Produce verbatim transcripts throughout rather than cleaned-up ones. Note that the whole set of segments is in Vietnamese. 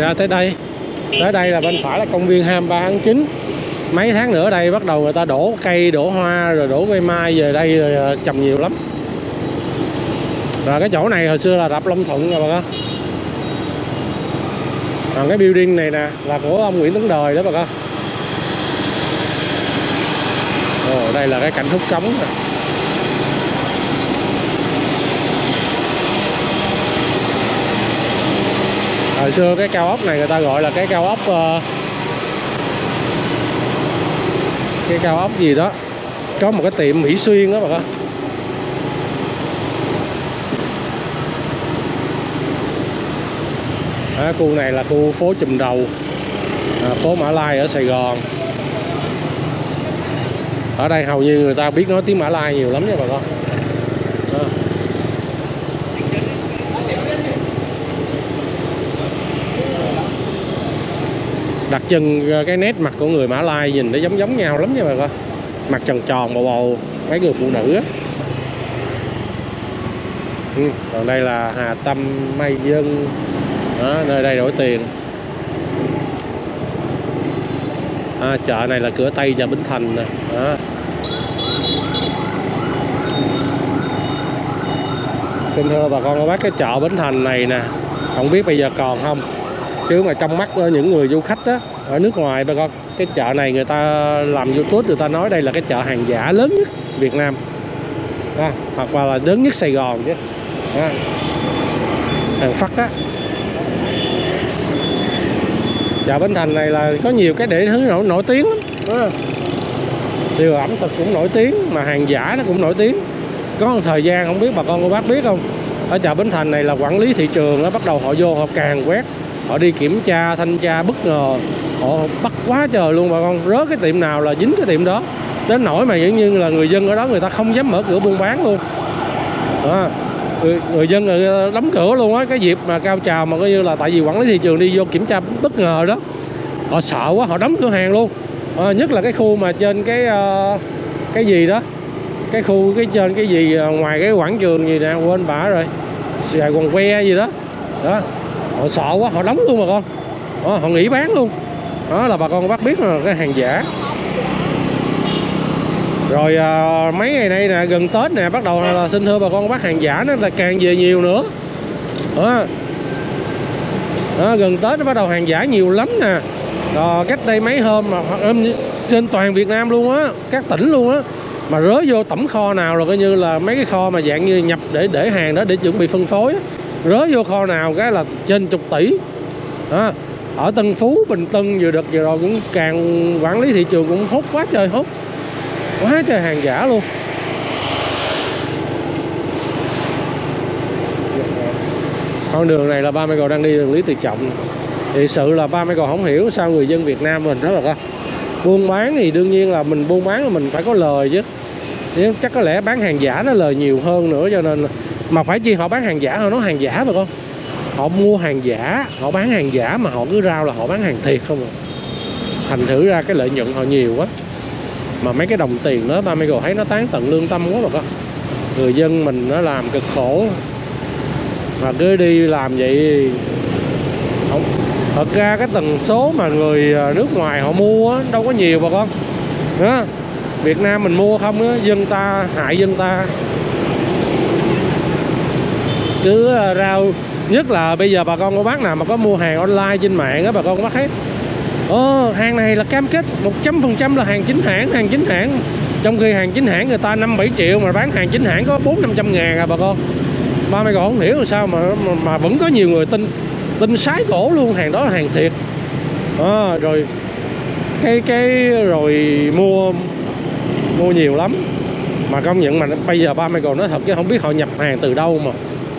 ra tới đây. Tới đây là bên phải là công viên hai mươi ba tháng chín. Mấy tháng nữa đây bắt đầu người ta đổ cây, đổ hoa, rồi đổ cây mai về đây rồi trồng nhiều lắm. Rồi cái chỗ này hồi xưa là rạp Long Thuận rồi bà con. Còn cái building này nè là của ông Nguyễn Tấn Đời đó bà con. Ồ, đây là cái cảnh hút cống nè. Hồi xưa cái cao ốc này người ta gọi là cái cao ốc uh, cái cao ốc gì đó, có một cái tiệm Mỹ Xuyên đó bà con. À, khu này là khu phố Chùm Đầu, à, phố Mã Lai ở Sài Gòn. Ở đây hầu như người ta biết nói tiếng Mã Lai nhiều lắm nha bà con. À. Đặc trưng cái nét mặt của người Mã Lai nhìn nó giống giống nhau lắm nha bà con. Mặt tròn tròn bầu bầu, mấy người phụ nữ á. Ừ, còn đây là Hà Tâm Mai Dân. Đó, nơi đây đổi tiền. À, chợ này là cửa Tây và Bến Thành nè. Đó. Xin thưa bà con cô bác, cái chợ Bến Thành này nè, không biết bây giờ còn không. Chứ mà trong mắt những người du khách đó, ở nước ngoài bà con, cái chợ này người ta làm YouTube người ta nói đây là cái chợ hàng giả lớn nhất Việt Nam. Đó. Hoặc là lớn nhất Sài Gòn chứ. Đó. Hàng Phất á. Chợ Bến Thành này là có nhiều cái để thứ nổi, nổi tiếng lắm. Điều ẩm thực cũng nổi tiếng, mà hàng giả nó cũng nổi tiếng. Có một thời gian không biết bà con cô bác biết không, ở chợ Bến Thành này là quản lý thị trường nó bắt đầu họ vô họ càng quét, họ đi kiểm tra thanh tra bất ngờ, họ bắt quá trời luôn bà con. Rớt cái tiệm nào là dính cái tiệm đó, đến nỗi mà dĩ nhiên là người dân ở đó người ta không dám mở cửa buôn bán luôn. Đó. Người, người dân người đóng cửa luôn á. Cái dịp mà cao trào mà coi như là tại vì quản lý thị trường đi vô kiểm tra bất ngờ đó, họ sợ quá họ đóng cửa hàng luôn. À, nhất là cái khu mà trên cái uh, cái gì đó, cái khu cái trên cái gì ngoài cái quảng trường gì nè, quên bả rồi, Sài Gòn que gì đó đó, họ sợ quá họ đóng luôn bà con. Đó, họ nghỉ bán luôn. Đó là bà con bắt biết là cái hàng giả. Rồi à, mấy ngày nay nè, gần Tết nè, bắt đầu là xin thưa bà con bác, hàng giả nó là càng về nhiều nữa. Đó. Đó, gần Tết nó bắt đầu hàng giả nhiều lắm nè. Rồi cách đây mấy hôm mà trên toàn Việt Nam luôn á, các tỉnh luôn á, mà rớ vô tổng kho nào là coi như là mấy cái kho mà dạng như nhập để để hàng đó để chuẩn bị phân phối á, rớ vô kho nào cái là trên chục tỷ. Đó. Ở Tân Phú, Bình Tân vừa đợt vừa rồi cũng càng quản lý thị trường cũng hốt quá trời hốt. Quá trời hàng giả luôn. Con đường này là ba mẹ cậu đang đi đường Lý Tự Trọng. Thì sự là ba mẹ cậu không hiểu sao người dân Việt Nam mình rất là buôn bán thì đương nhiên là mình buôn bán là mình phải có lời chứ. Chứ chắc có lẽ bán hàng giả nó lời nhiều hơn nữa, cho nên mà phải chi họ bán hàng giả, họ nói hàng giả mà con. Họ mua hàng giả, họ bán hàng giả mà họ cứ rao là họ bán hàng thiệt không. Thành thử ra cái lợi nhuận họ nhiều quá. Mà mấy cái đồng tiền đó ba mẹ cậu thấy nó tán tận lương tâm quá bà con. Người dân mình nó làm cực khổ mà cứ đi làm vậy không. Thật ra cái tần số mà người nước ngoài họ mua á, đâu có nhiều bà con đó. Việt Nam mình mua không á, dân ta hại dân ta. Cứ rau, nhất là bây giờ bà con cô bác nào mà có mua hàng online trên mạng á, bà con cô bác thấy Ờ, hàng này là cam kết một trăm phần trăm là hàng chính hãng, hàng chính hãng. Trong khi hàng chính hãng người ta năm bảy triệu mà bán hàng chính hãng có bốn năm trăm ngàn à bà con. Ba mày còn không hiểu sao mà, mà mà vẫn có nhiều người tin tin sái cổ luôn, hàng đó là hàng thiệt. À, rồi cái cái rồi mua mua nhiều lắm. Mà công nhận mà bây giờ ba mày còn nói thật chứ không biết họ nhập hàng từ đâu mà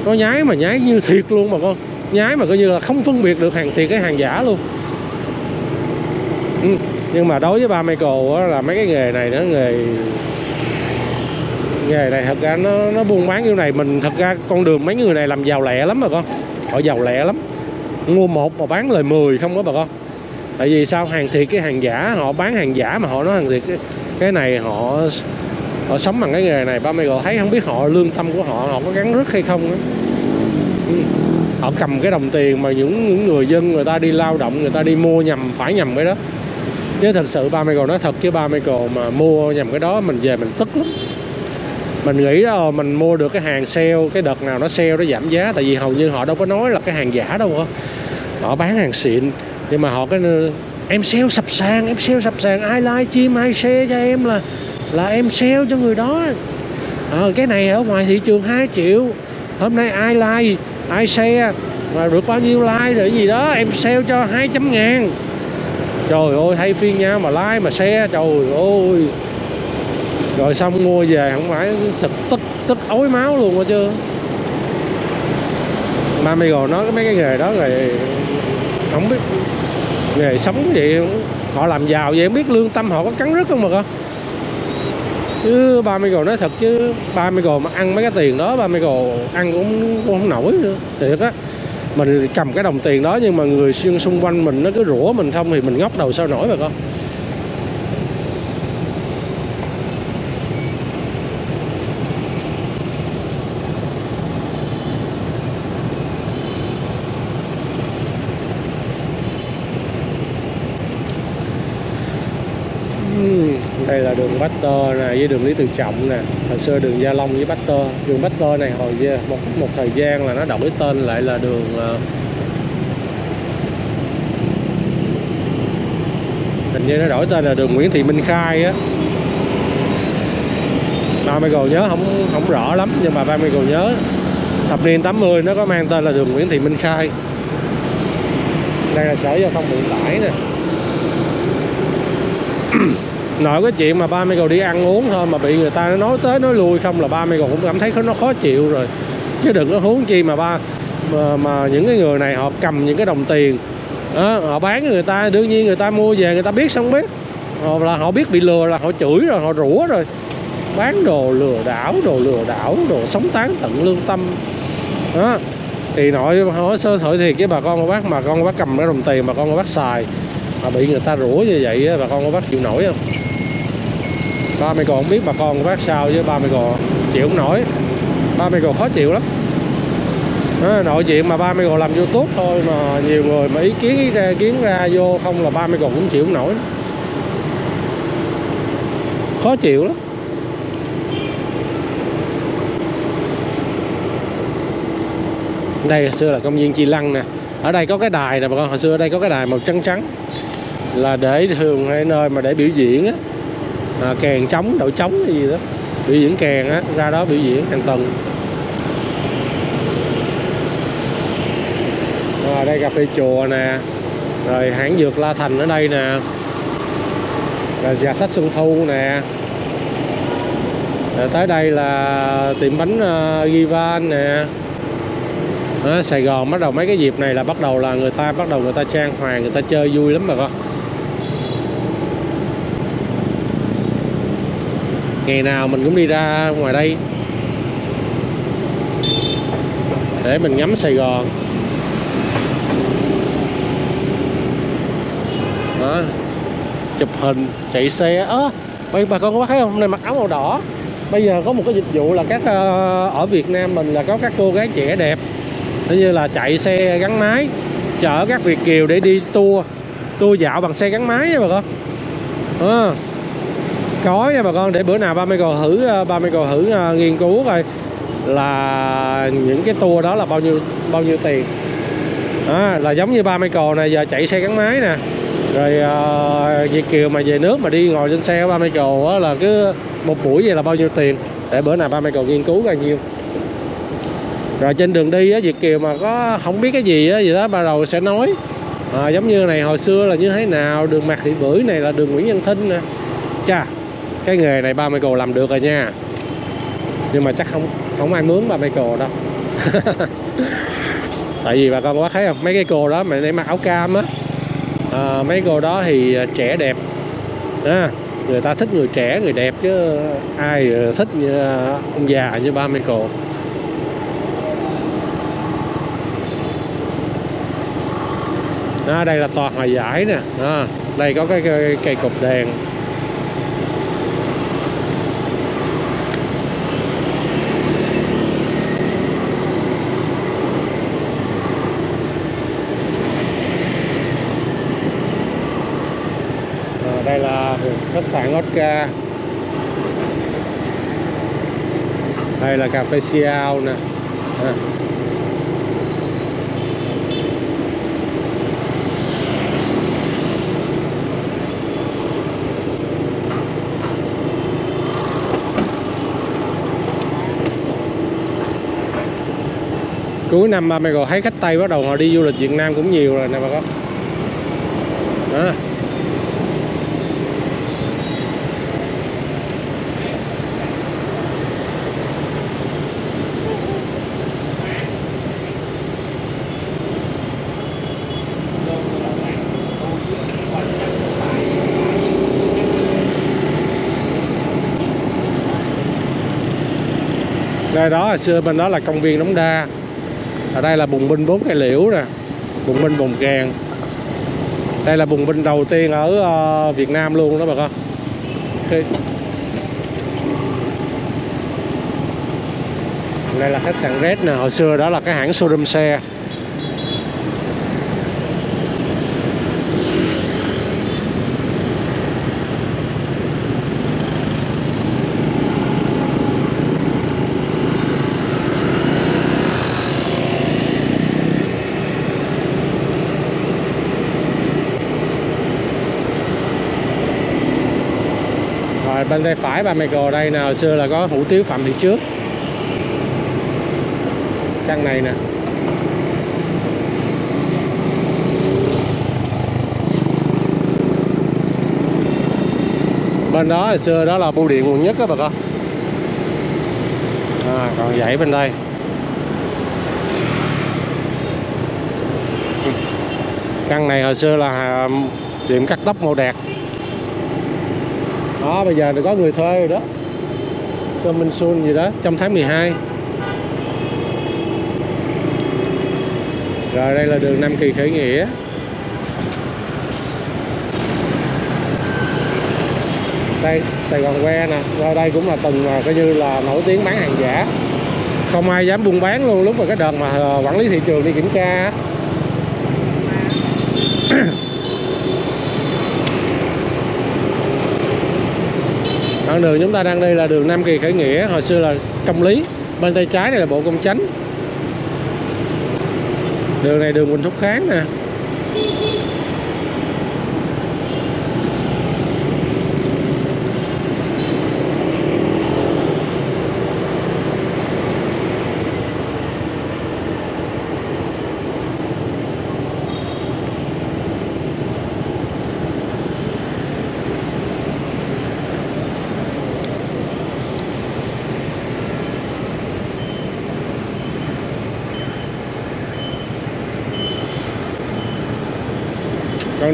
nó nhái mà nhái như thiệt luôn bà con. Nhái mà coi như là không phân biệt được hàng thiệt cái hàng giả luôn. Ừ. Nhưng mà đối với ba mẹ cậu là mấy cái nghề này nó nghề nghề này thật ra nó nó buôn bán như này mình, thật ra con đường mấy người này làm giàu lẹ lắm bà con, họ giàu lẹ lắm, mua một mà bán lời mười không đó bà con. Tại vì sao hàng thiệt cái hàng giả, họ bán hàng giả mà họ nói hàng thiệt cái, cái này họ họ sống bằng cái nghề này. Ba mẹ cậu thấy không biết họ lương tâm của họ họ có gắn rứt hay không đó. Ừ. họ cầm cái đồng tiền mà những, những người dân người ta đi lao động, người ta đi mua nhầm, phải nhầm cái đó. Nếu thật sự ba Michael nói thật chứ ba Michael mà mua nhầm cái đó mình về mình tức lắm. Mình nghĩ đó, mình mua được cái hàng sale, cái đợt nào nó sale nó giảm giá, tại vì hầu như họ đâu có nói là cái hàng giả đâu hả? Họ bán hàng xịn, nhưng mà họ cái em sale sập sàn, em sale sập sàn, ai like chim ai share cho em là là em sale cho người đó. À, cái này ở ngoài thị trường hai triệu, hôm nay ai like ai share mà được bao nhiêu like rồi gì đó em sale cho hai trăm ngàn. Trời ơi thay phiên nhau mà like mà share, trời ơi. Rồi xong mua về không phải sực tức tức ói máu luôn hả chứ. Ba Michael nói cái mấy cái nghề đó rồi không biết nghề sống vậy, họ làm giàu vậy không biết lương tâm họ có cắn rứt không mà cơ. Chứ ba Michael nói thật chứ ba Michael mà ăn mấy cái tiền đó ba Michael ăn cũng, cũng không nổi nữa, thiệt á. Mình cầm cái đồng tiền đó nhưng mà người xuyên xung quanh mình nó cứ rủa mình không thì mình ngóc đầu sao nổi mà con. Đây là đường Pasteur này với đường Lý Tự Trọng nè, hồi xưa đường Gia Long với Pasteur. Đường Pasteur này hồi một một thời gian là nó đổi tên lại là đường hình như nó đổi tên là đường Nguyễn Thị Minh Khai á. Ba Michael nhớ không không rõ lắm nhưng mà ba Michael nhớ thập niên tám mươi nó có mang tên là đường Nguyễn Thị Minh Khai. Đây là Sở Giao thông Vận tải nè. Nói cái chuyện mà ba Michael đi ăn uống thôi mà bị người ta nói tới nói lui không là ba Michael cũng cảm thấy nó khó chịu rồi. Chứ đừng có huống chi mà ba mà, mà những cái người này họ cầm những cái đồng tiền đó, họ bán người ta, đương nhiên người ta mua về người ta biết xong biết họ, là họ biết bị lừa là họ chửi rồi, họ rủa rồi. Bán đồ lừa đảo, đồ lừa đảo, đồ sống tán tận lương tâm đó. Thì nội hỏi sơ thổi thiệt với bà con cô bác, mà con cô bác cầm cái đồng tiền mà con cô bác xài mà bị người ta rủa như vậy bà con cô bác chịu nổi không? Ba Michael không biết bà con của bác sao chứ ba Michael chịu không nổi. Ba Michael khó chịu lắm. Đó, nội chuyện mà ba Michael làm YouTube thôi mà nhiều người mà ý kiến ý ra, kiến ra vô không là ba Michael cũng chịu không nổi. Khó chịu lắm. Đây hồi xưa là công viên Chi Lăng nè. Ở đây có cái đài nè bà con, hồi xưa ở đây có cái đài màu trắng trắng là để thường hay nơi mà để biểu diễn á. À, kèn trống, đội trống gì đó, biểu diễn kèn á, ra đó biểu diễn hàng tuần. Rồi đây cà phê chùa nè, rồi hãng dược La Thành ở đây nè, rồi nhà sách Xuân Thu nè, rồi tới đây là tiệm bánh uh, Givan nè. Ở Sài Gòn bắt đầu mấy cái dịp này là bắt đầu là người ta bắt đầu người ta trang hoàng, người ta chơi vui lắm bà con. Ngày nào mình cũng đi ra ngoài đây để mình ngắm Sài Gòn đó, chụp hình, chạy xe. Ơ, à, bà con có thấy không? Hôm nay mặc áo màu đỏ. Bây giờ có một cái dịch vụ là các ở Việt Nam mình là có các cô gái trẻ đẹp như là chạy xe gắn máy chở các Việt kiều để đi tour tour dạo bằng xe gắn máy nha bà con. À, có nha bà con, để bữa nào ba Michael thử ba Michael thử uh, nghiên cứu coi là những cái tour đó là bao nhiêu bao nhiêu tiền. Đó, là giống như ba Michael này giờ chạy xe gắn máy nè, rồi uh, Việt kiều mà về nước mà đi ngồi trên xe của ba Michael đó, là cứ một buổi vậy là bao nhiêu tiền, để bữa nào ba Michael nghiên cứu coi nhiêu. Rồi trên đường đi á, Việt kiều mà có không biết cái gì á gì đó bắt đầu sẽ nói à, giống như này hồi xưa là như thế nào, đường Mạc Thị Bưởi này là đường Nguyễn Văn Thinh nè. Chà, cái nghề này ba Michael làm được rồi nha. Nhưng mà chắc không không ai mướn ba Michael đâu. Tại vì bà con có thấy không? Mấy cái cô đó mà để mặc áo cam á, à, mấy cô đó thì trẻ đẹp à, người ta thích người trẻ, người đẹp chứ ai thích như ông già như ba Michael. À, đây là tòa Hòa Giải nè à, đây có cái cây cột đèn. khách sạn Hotca. Đây là cà phê Xiao nè. À. Cuối năm mày còn thấy khách Tây bắt đầu họ đi du lịch Việt Nam cũng nhiều rồi nè bà con. Đó. Đây đó, hồi xưa bên đó là công viên Đống Đa. Ở đây là bùng binh bốn cây liễu nè, bùng binh bồng kèn. Đây là bùng binh đầu tiên ở Việt Nam luôn đó bà con. Okay. Đây là khách sạn Red nè, hồi xưa đó là cái hãng showroom xe. Bên tay phải ba Michael đây nào xưa là có hủ tiếu Phạm Thị Trước. Căn này nè. Bên đó hồi xưa đó là bưu điện Quận Nhất đó bà con. À, còn dãy bên đây. Căn này hồi xưa là tiệm cắt tóc Màu Đẹp. Đó, bây giờ thì có người thuê rồi đó, cho Minh Xuân gì đó, trong tháng mười hai. Rồi đây là đường Nam Kỳ Khởi Nghĩa. Đây, Sài Gòn Que nè, qua đây cũng là từng coi như là nổi tiếng bán hàng giả. Không ai dám buôn bán luôn lúc mà cái đợt mà quản lý thị trường đi kiểm tra. Đoạn đường chúng ta đang đi là đường Nam Kỳ Khởi Nghĩa, hồi xưa là Công Lý. Bên tay trái này là Bộ Công Chánh. Đường này đường Huỳnh Thúc Kháng nè.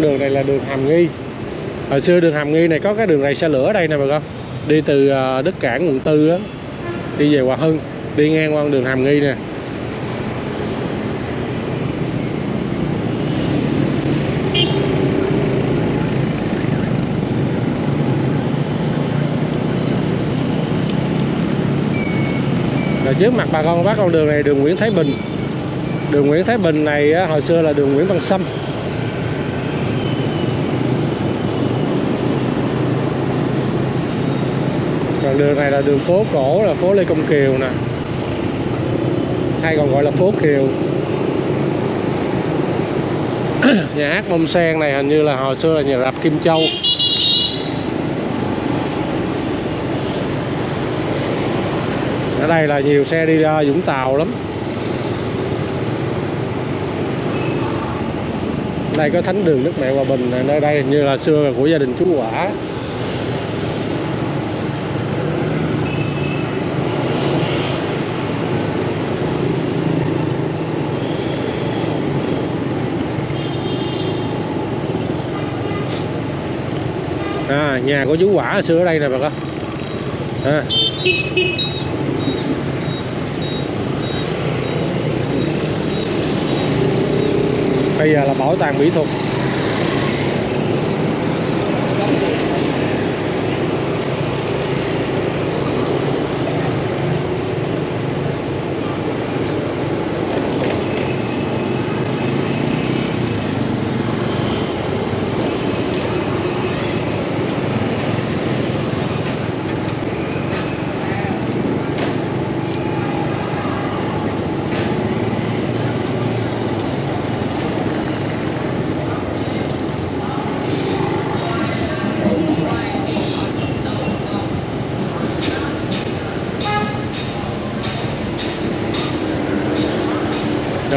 Đường này là đường Hàm Nghi. Hồi xưa đường Hàm Nghi này có cái đường này xe lửa đây nè bà con. Đi từ Đức Cảng quận Tư á, đi về Hòa Hưng, đi ngang qua đường Hàm Nghi nè. Rồi trước mặt bà con bác con đường này đường Nguyễn Thái Bình. Đường Nguyễn Thái Bình này á, hồi xưa là đường Nguyễn Văn Sâm. Đường này là đường phố cổ, là phố Lê Công Kiều nè, hay còn gọi là phố Kiều. Nhà hát Bông Sen này hình như là hồi xưa là nhà rạp Kim Châu. Ở đây là nhiều xe đi ra Vũng Tàu lắm. Đây có thánh đường Đức Mẹ Hòa Bình, nơi đây hình như là xưa là của gia đình chú Quả. À, nhà của chú Quả xưa ở đây nè bà con. À. Bây giờ là bảo tàng mỹ thuật.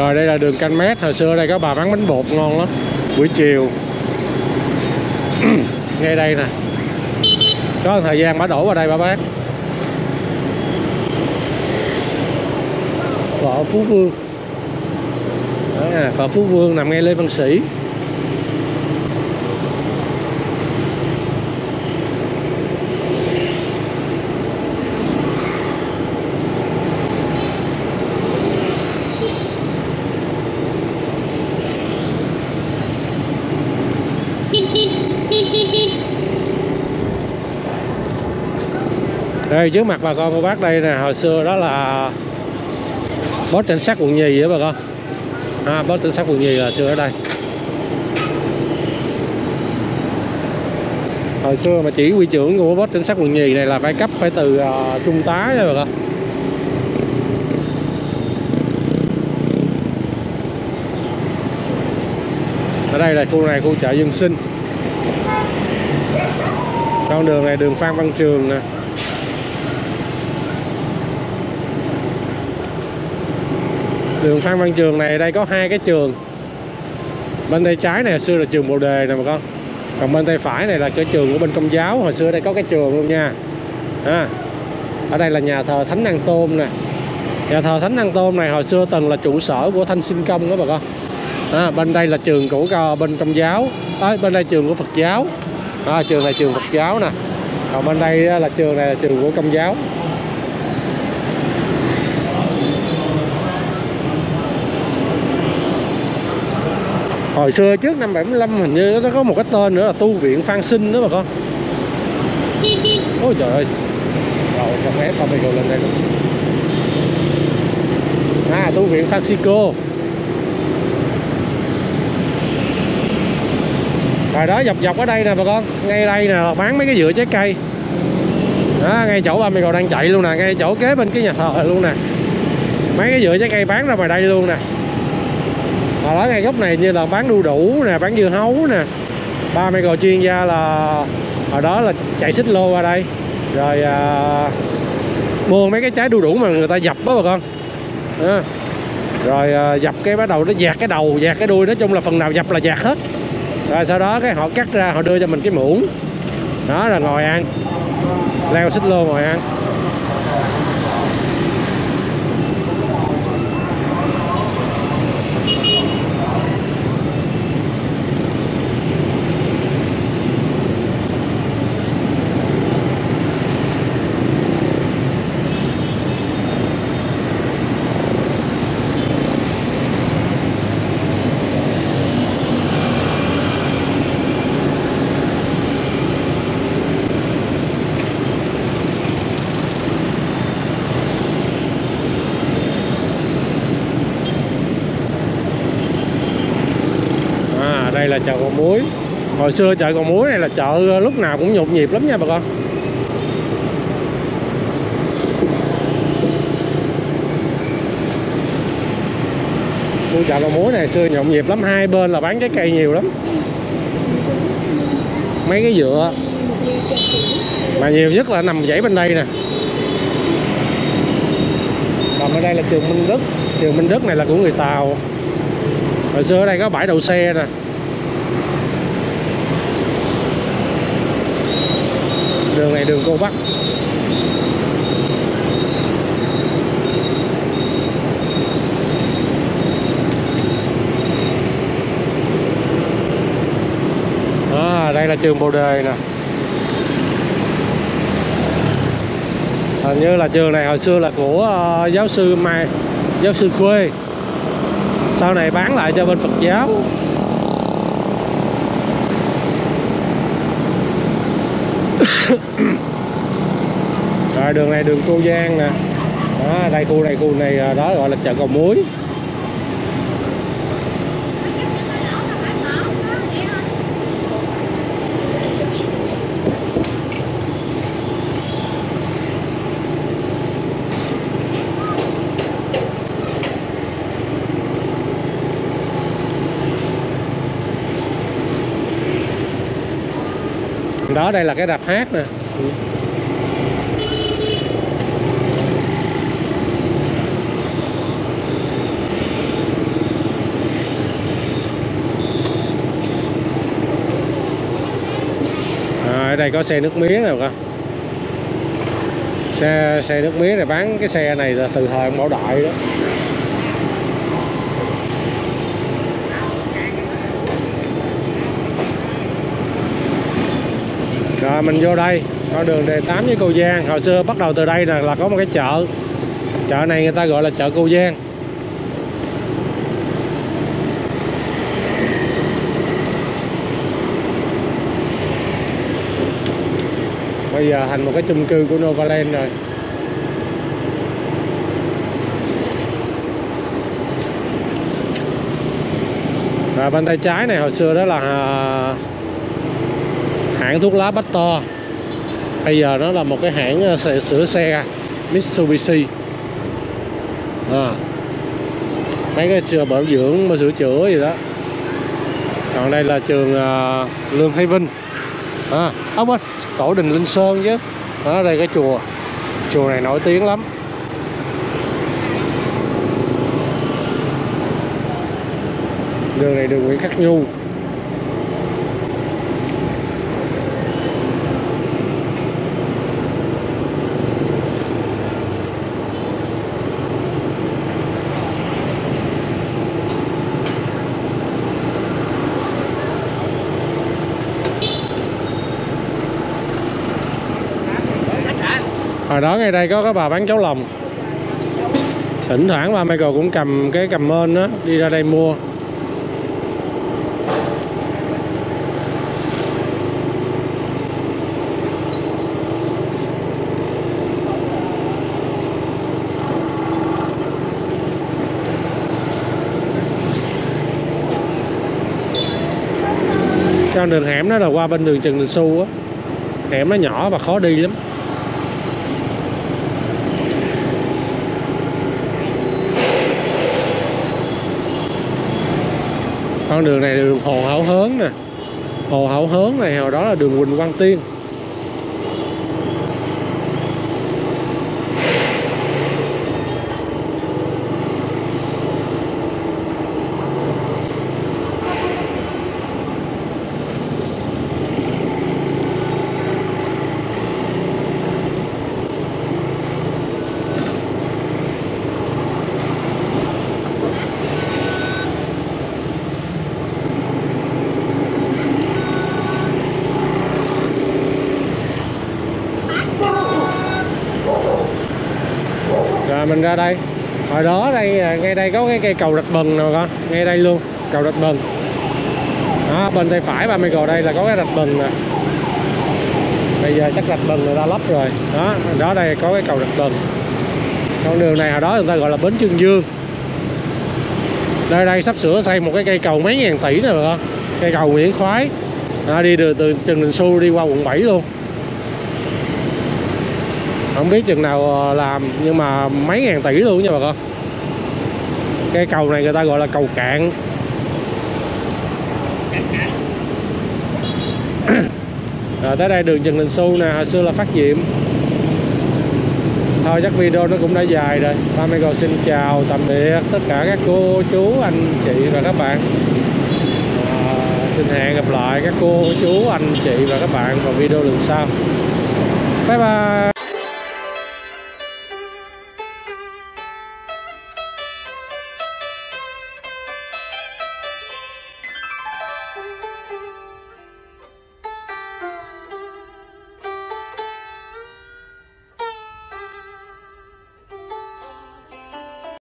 Rồi đây là đường Canh Mét, hồi xưa đây có bà bán bánh bột ngon lắm buổi chiều. Ngay đây nè, có thời gian bà đổ vào đây bà bán. Phở Phú Vương. À, Phở Phú Vương nằm ngay Lê Văn Sĩ. Đây trước mặt bà con cô bác đây nè, hồi xưa đó là Bốt Cảnh Sát Quận Nhì đó bà con. À, Bốt Cảnh Sát Quận Nhì hồi xưa ở đây. Hồi xưa mà chỉ huy trưởng của Bốt Cảnh Sát Quận Nhì này là phải cấp phải từ uh, trung tá đó bà con. Ở đây là khu này khu chợ dân sinh. Con đường này đường Phan Văn Trường nè. Đường Phan Văn Trường này đây có hai cái trường. Bên tay trái này hồi xưa là trường Bồ Đề nè bà con. Còn bên tay phải này là cái trường của bên Công giáo. Hồi xưa đây có cái trường luôn nha. À, ở đây là nhà thờ Thánh An Tôm nè. Nhà thờ Thánh An Tôm này hồi xưa từng là trụ sở của Thanh Sinh Công đó bà con. À, bên đây là trường của bên Công giáo. À, bên đây trường của Phật giáo. À, trường này trường Phật giáo nè. Còn bên đây là trường này là trường của Công giáo. Hồi xưa trước năm bảy mươi lăm hình như nó có một cái tên nữa là tu viện Phan Sinh đó bà con. Ôi trời ơi. Rồi không ép tao video lên đây luôn. À, tu viện Francisco. Rồi đó, dọc dọc ở đây nè bà con. Ngay đây nè là bán mấy cái dừa trái cây. Đó, ngay chỗ amigo đang chạy luôn nè. Ngay chỗ kế bên cái nhà thờ luôn nè. Mấy cái dừa trái cây bán ra ngoài đây luôn nè. Hồi đó ngay góc này như là bán đu đủ nè, bán dưa hấu nè. Ba mẹ gọi chuyên gia là hồi đó là chạy xích lô qua đây. Rồi à, mua mấy cái trái đu đủ mà người ta dập đó bà con à. Rồi à, dập cái bắt đầu nó dạt cái đầu, dạt cái đuôi. Nói chung là phần nào dập là dạt hết. Rồi sau đó cái họ cắt ra, họ đưa cho mình cái muỗng. Đó là ngồi ăn. Leo xích lô ngồi ăn. Đây là chợ Cầu Muối. Hồi xưa chợ Cầu Muối này là chợ lúc nào cũng nhộn nhịp lắm nha bà con. Khu chợ Cầu Muối này xưa nhộn nhịp lắm, hai bên là bán trái cây nhiều lắm. Mấy cái dừa. Mà nhiều nhất là nằm dãy bên đây nè. Còn ở đây là trường Minh Đức. Trường Minh Đức này là của người Tàu. Hồi xưa ở đây có bãi đậu xe nè. Đường này đường Cô Bắc. À, đây là trường Bồ Đề nè. Hình như là trường này hồi xưa là của uh, giáo sư Mai, giáo sư Khuê. Sau này bán lại cho bên Phật giáo. Rồi đường này đường Cô Giang nè. Đó, đây khu này khu này đó gọi là chợ Cầu Muối. Đó đây là cái đạp hát nè. đây có xe nước mía nè con, xe xe nước mía này, bán cái xe này là từ thời Bảo Đại đó. Rồi mình vô đây, con đường Đề Tám với Cô Giang. Hồi xưa bắt đầu từ đây là, là có một cái chợ. Chợ này người ta gọi là chợ Cô Giang. Bây giờ thành một cái chung cư của Novaland rồi. Và bên tay trái này hồi xưa đó là hãng thuốc lá Pasteur. Bây giờ nó là một cái hãng sửa xe Mitsubishi. À, mấy cái trường bảo dưỡng mà sửa chữa gì đó. Còn đây là trường uh, Lương Thế Vinh. À, ốc á, Tổ đình Linh Sơn chứ. Ở đây cái chùa. Chùa này nổi tiếng lắm. Đường này đường Nguyễn Khắc Nhu. Hồi đó ngay đây có cái bà bán cháo lòng. Thỉnh thoảng bà Michael cũng cầm cái cầm mên đó đi ra đây mua. Con đường hẻm đó là qua bên đường Trần Đình Xu á. Hẻm nó nhỏ và khó đi lắm. Con đường này là đường Hồ Hảo Hớn nè. Hồ Hảo Hớn này hồi đó là đường Huỳnh Quang Tiên. Mình ra đây, hồi đó đây ngay đây có cái cây cầu Rạch Bừng nè con, ngay đây luôn cầu Rạch Bừng đó, bên tay phải ba mươi cầu đây là có cái Rạch Bừng nè. Bây giờ chắc Rạch Bừng người ta lấp rồi đó. Đó đây có cái cầu Rạch Bừng. Con đường này hồi đó người ta gọi là bến Trương Dương. Nơi đây sắp sửa xây một cái cây cầu mấy ngàn tỷ nè con, cây cầu Nguyễn Khoái đó, đi từ, từ Trần Đình Xu đi qua quận bảy luôn. Không biết chừng nào làm nhưng mà mấy ngàn tỷ luôn nha bà con. Cái cầu này người ta gọi là cầu Cạn. Rồi tới đây đường Trần Đình Xu nè, hồi xưa là Phát Diệm. Thôi chắc video nó cũng đã dài rồi. Ba mẹ con xin chào tạm biệt tất cả các cô chú anh chị và các bạn. À, xin hẹn gặp lại các cô chú anh chị và các bạn vào video lần sau. Bye bye.